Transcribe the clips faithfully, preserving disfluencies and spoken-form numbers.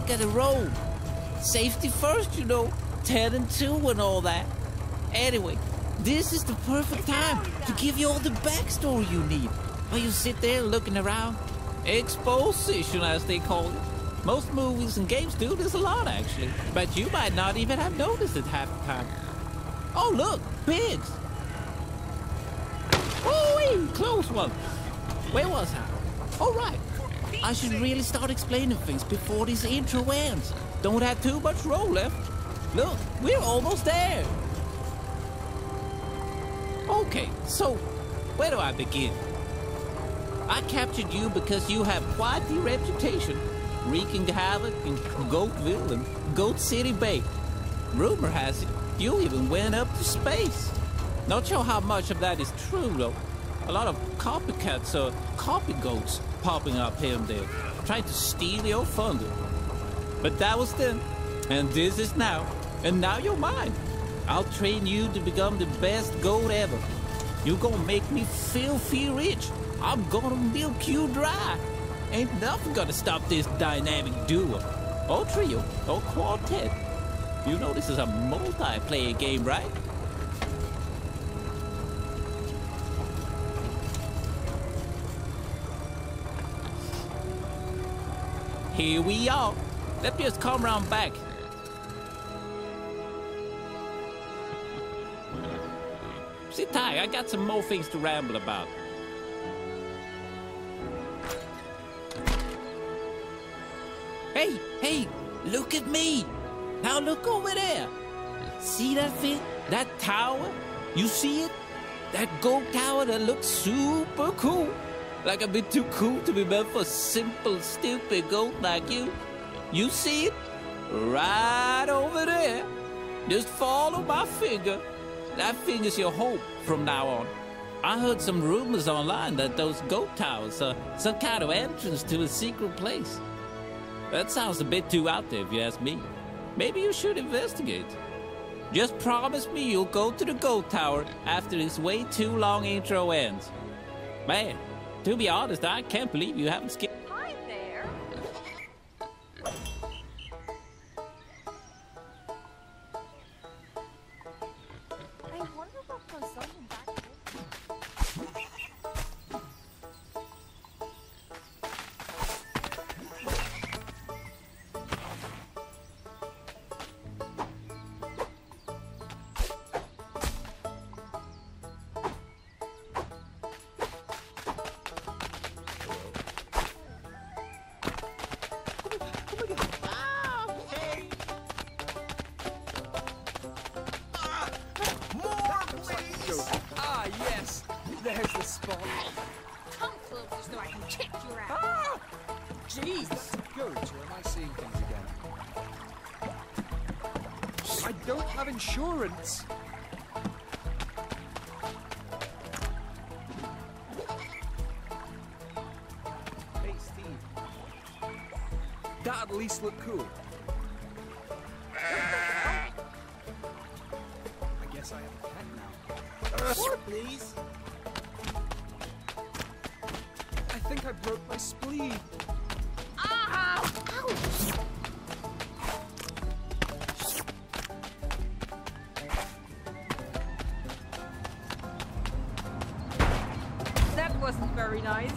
look at the road. Safety first, you know. ten and two and all that. Anyway, this is the perfect time to give you all the backstory you need. While you sit there looking around. Exposition, as they call it. Most movies and games do this a lot, actually. But you might not even have noticed it half the time. Oh, look! Pigs! Oh, close one! Where was I? All right. I should really start explaining things before this intro ends. Don't have too much roll left. Look, we're almost there. Okay, so where do I begin? I captured you because you have quite the reputation, wreaking havoc in Goatville and Goat City Bay. Rumor has it you even went up to space. Not sure how much of that is true, though. A lot of copycats or copy goats popping up here and there, trying to steal your thunder. But that was then, and this is now, and now you're mine. I'll train you to become the best goat ever. You're gonna make me filthy rich. I'm gonna milk you dry. Ain't nothing gonna stop this dynamic duo, or trio, or quartet. You know this is a multiplayer game, right? Here we are. Let me just come round back. Sit tight, I got some more things to ramble about. Hey, hey, look at me. Now look over there. See that thing? That tower? You see it? That gold tower that looks super cool. Like a bit too cool to be meant for a simple, stupid goat like you. You see it? Right over there. Just follow my finger. That finger's your hope from now on. I heard some rumors online that those goat towers are some kind of entrance to a secret place. That sounds a bit too out there if you ask me. Maybe you should investigate. Just promise me you'll go to the goat tower after this way too long intro ends. Man. To be honest, I can't believe you haven't skipped. Hi there. I wonder what goes on in insurance. Hey, Steve. That at least looked cool. I guess I have a cat now. Uh, what, please? I think I broke my spleen. Ah! Ouch! Very nice.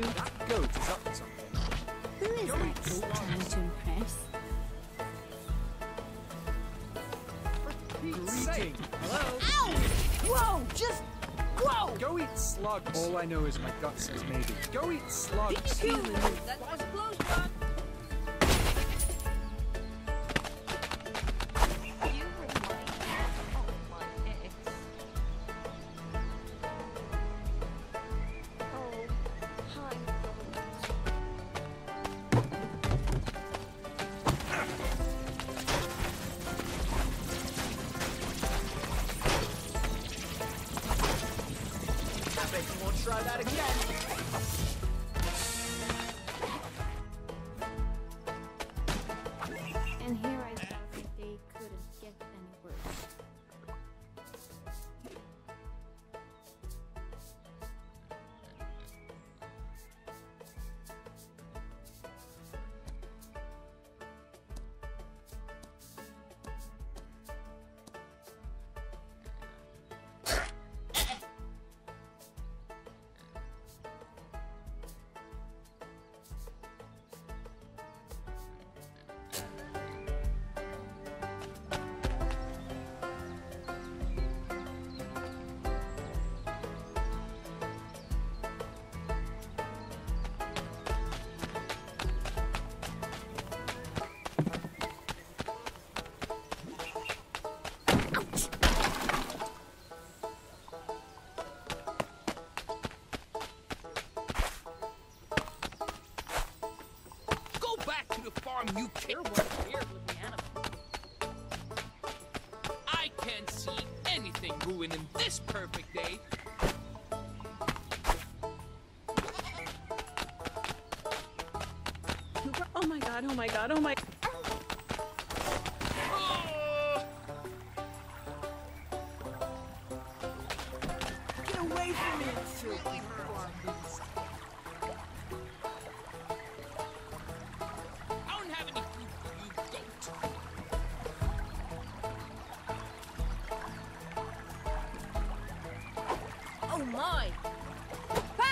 you, that goat is up to something. Who is that goat trying to impress? Greeting. Hello. Ow! Whoa! Just whoa! Go eat slugs. All I know is my gut says maybe. Go eat slugs. Did you kill them? That was close, bud. Try that again. And here I thought that they couldn't get any you care what weird looking animal. I can't see anything ruining this perfect day. Oh my god, oh my god, oh my oh. Get away from it, really hurts. Oh my! Ah!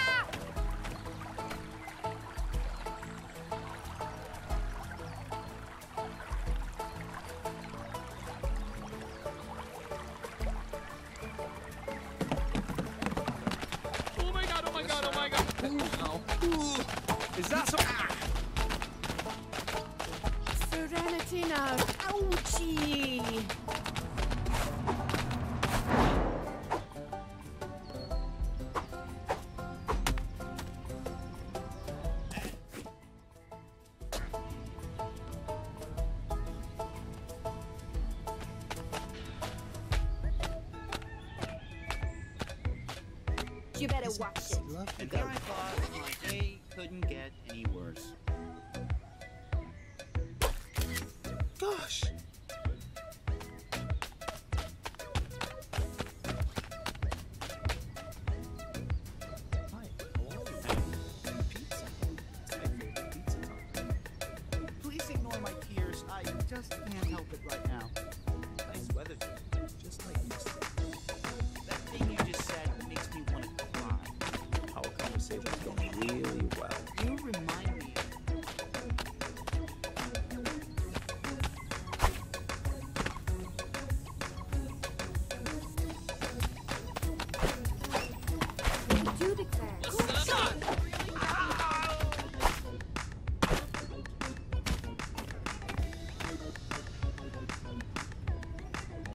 Oh my god! Oh my god! Oh my god! Ooh. Ooh. Is that some? Ah. Serenity now. Ouchie! You better watch it. And there I thought my day couldn't get any worse. Gosh! Please ignore my tears. I just can't help it right now.